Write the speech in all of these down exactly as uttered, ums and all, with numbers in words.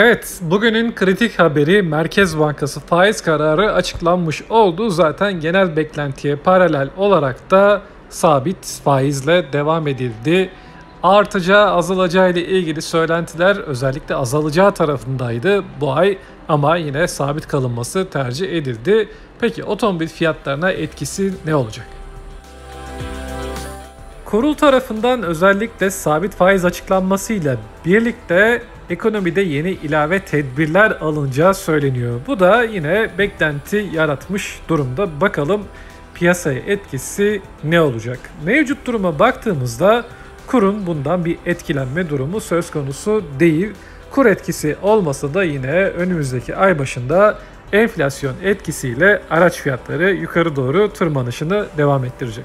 Evet, bugünün kritik haberi Merkez Bankası faiz kararı açıklanmış oldu. Zaten genel beklentiye paralel olarak da sabit faizle devam edildi. Artacağı, azalacağı ile ilgili söylentiler özellikle azalacağı tarafındaydı bu ay ama yine sabit kalınması tercih edildi. Peki otomobil fiyatlarına etkisi ne olacak? Kurul tarafından özellikle sabit faiz açıklanmasıyla birlikte ekonomide yeni ilave tedbirler alınacağı söyleniyor. Bu da yine beklenti yaratmış durumda. Bakalım piyasaya etkisi ne olacak? Mevcut duruma baktığımızda kurun bundan bir etkilenme durumu söz konusu değil. Kur etkisi olmasa da yine önümüzdeki ay başında enflasyon etkisiyle araç fiyatları yukarı doğru tırmanışını devam ettirecek.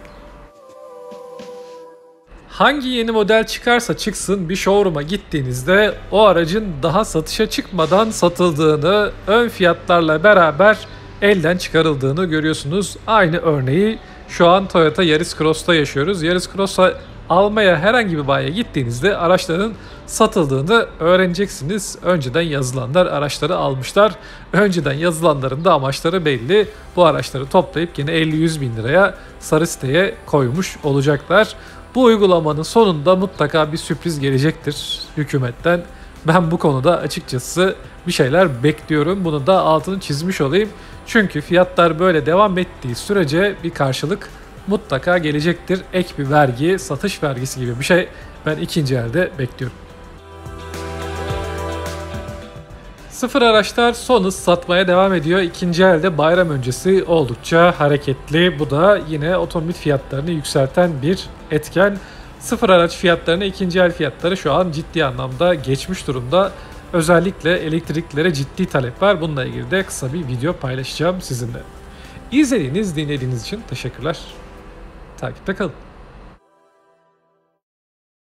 Hangi yeni model çıkarsa çıksın bir showroom'a gittiğinizde o aracın daha satışa çıkmadan satıldığını, ön fiyatlarla beraber elden çıkarıldığını görüyorsunuz. Aynı örneği şu an Toyota Yaris Cross'ta yaşıyoruz. Yaris Cross'a almaya herhangi bir bayiye gittiğinizde araçların satıldığını öğreneceksiniz. Önceden yazılanlar araçları almışlar. Önceden yazılanların da amaçları belli. Bu araçları toplayıp yine elli yüz bin liraya Sarista'ya koymuş olacaklar. Bu uygulamanın sonunda mutlaka bir sürpriz gelecektir hükümetten. Ben bu konuda açıkçası bir şeyler bekliyorum. Bunu da altını çizmiş olayım. Çünkü fiyatlar böyle devam ettiği sürece bir karşılık mutlaka gelecektir. Ek bir vergi, satış vergisi gibi bir şey ben ikinci elde bekliyorum. Sıfır araçlar son hız satmaya devam ediyor. İkinci elde bayram öncesi oldukça hareketli. Bu da yine otomobil fiyatlarını yükselten bir etken. Sıfır araç fiyatlarını, ikinci el fiyatları şu an ciddi anlamda geçmiş durumda. Özellikle elektriklere ciddi talep var. Bununla ilgili de kısa bir video paylaşacağım sizinle. İzlediğiniz, dinlediğiniz için teşekkürler. Takipte kalın.